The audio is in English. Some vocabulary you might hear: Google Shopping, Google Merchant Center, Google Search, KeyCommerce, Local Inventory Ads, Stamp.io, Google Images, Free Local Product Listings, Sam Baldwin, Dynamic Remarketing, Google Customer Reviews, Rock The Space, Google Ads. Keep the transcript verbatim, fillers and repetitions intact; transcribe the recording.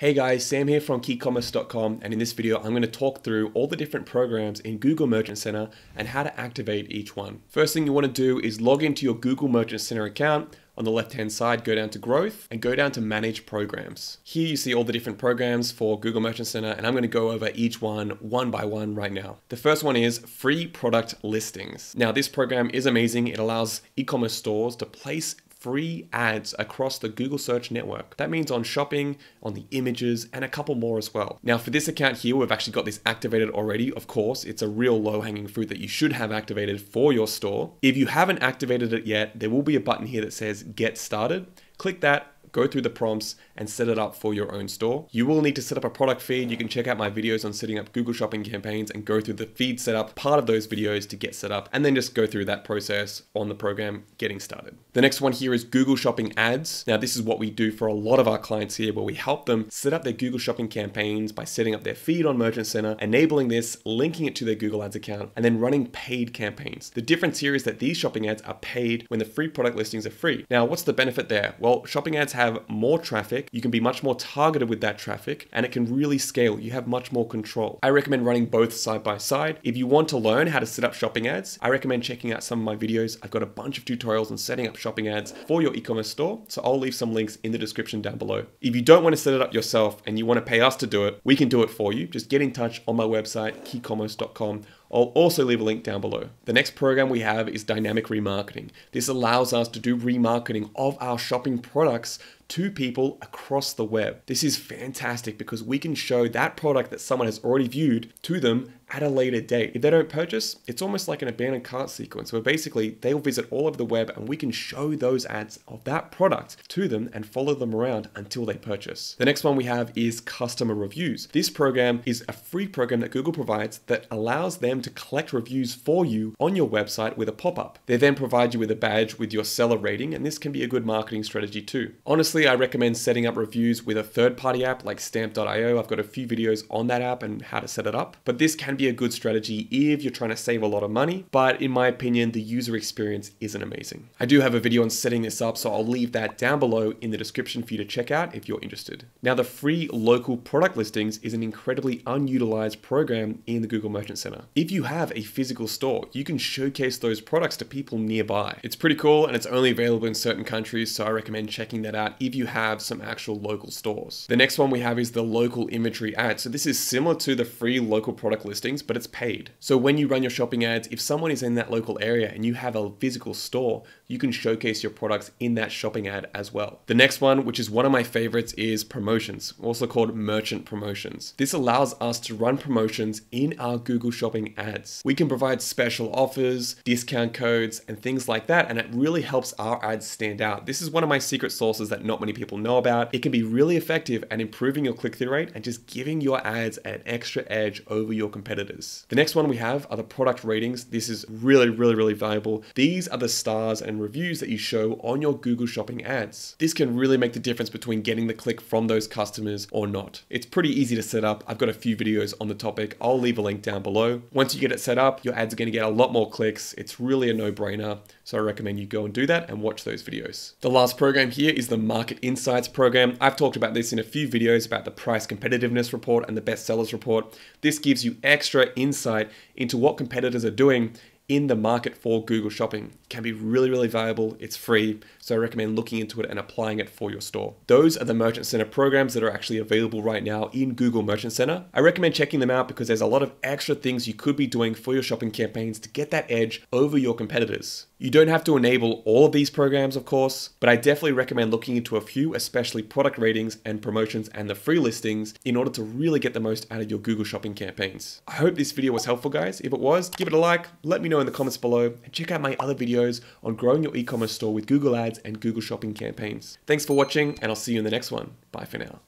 Hey guys, Sam here from key commerce dot com, and in this video I'm going to talk through all the different programs in Google Merchant Center and how to activate each one. First thing you want to do is log into your Google Merchant Center account. On the left hand side, go down to growth and go down to manage programs. Here you see all the different programs for Google Merchant Center, and I'm going to go over each one one by one right now. The first one is free product listings. Now this program is amazing. It allows e-commerce stores to place free ads across the Google Search network. That means on shopping, on the images, and a couple more as well. Now for this account here, we've actually got this activated already. Of course, it's a real low hanging fruit that you should have activated for your store. If you haven't activated it yet, there will be a button here that says get started. Click that, go through the prompts and set it up for your own store. You will need to set up a product feed. You can check out my videos on setting up Google Shopping campaigns and go through the feed setup part of those videos to get set up, and then just go through that process on the program getting started. The next one here is Google Shopping Ads. Now this is what we do for a lot of our clients here, where we help them set up their Google Shopping campaigns by setting up their feed on Merchant Center, enabling this, linking it to their Google Ads account, and then running paid campaigns. The difference here is that these shopping ads are paid when the free product listings are free. Now what's the benefit there? Well, shopping ads have more traffic. You can be much more targeted with that traffic, and it can really scale. You have much more control. I recommend running both side by side. If you want to learn how to set up shopping ads, I recommend checking out some of my videos. I've got a bunch of tutorials on setting up shopping ads for your e-commerce store, so I'll leave some links in the description down below. If you don't want to set it up yourself and you want to pay us to do it, we can do it for you. Just get in touch on my website, key commerce dot com. I'll also leave a link down below. The next program we have is Dynamic Remarketing. This allows us to do remarketing of our shopping products to people across the web. This is fantastic because we can show that product that someone has already viewed to them at a later date. If they don't purchase, it's almost like an abandoned cart sequence where basically they'll visit all over the web, and we can show those ads of that product to them and follow them around until they purchase. The next one we have is Customer Reviews. This program is a free program that Google provides that allows them to collect reviews for you on your website with a pop-up. They then provide you with a badge with your seller rating, and this can be a good marketing strategy too. Honestly, I recommend setting up reviews with a third-party app like stamp dot i o. I've got a few videos on that app and how to set it up, but this can be a good strategy if you're trying to save a lot of money, but in my opinion, the user experience isn't amazing. I do have a video on setting this up, so I'll leave that down below in the description for you to check out if you're interested. Now, the free local product listings is an incredibly unutilized program in the Google Merchant Center. If you have a physical store, you can showcase those products to people nearby. It's pretty cool, and it's only available in certain countries, so I recommend checking that out if you have some actual local stores. The next one we have is the local inventory ad. So this is similar to the free local product listing, but it's paid. So when you run your shopping ads, if someone is in that local area and you have a physical store, you can showcase your products in that shopping ad as well. The next one, which is one of my favorites, is promotions, also called merchant promotions. This allows us to run promotions in our Google Shopping ads. We can provide special offers, discount codes, and things like that, and it really helps our ads stand out. This is one of my secret sauces that not many people know about. It can be really effective at improving your click-through rate and just giving your ads an extra edge over your competitors. Editors. The next one we have are the product ratings. This is really, really, really valuable. These are the stars and reviews that you show on your Google Shopping ads. This can really make the difference between getting the click from those customers or not. It's pretty easy to set up. I've got a few videos on the topic. I'll leave a link down below. Once you get it set up, your ads are going to get a lot more clicks. It's really a no-brainer. So I recommend you go and do that and watch those videos. The last program here is the Market Insights program. I've talked about this in a few videos about the price competitiveness report and the best sellers report. This gives you extra extra insight into what competitors are doing in the market for Google Shopping. It can be really, really valuable. It's free, so I recommend looking into it and applying it for your store. Those are the Merchant Center programs that are actually available right now in Google Merchant Center. I recommend checking them out because there's a lot of extra things you could be doing for your shopping campaigns to get that edge over your competitors. You don't have to enable all of these programs, of course, but I definitely recommend looking into a few, especially product ratings and promotions and the free listings, in order to really get the most out of your Google Shopping campaigns. I hope this video was helpful, guys. If it was, give it a like, let me know in the comments below, and check out my other videos on growing your e-commerce store with Google Ads and Google Shopping campaigns. Thanks for watching, and I'll see you in the next one. Bye for now.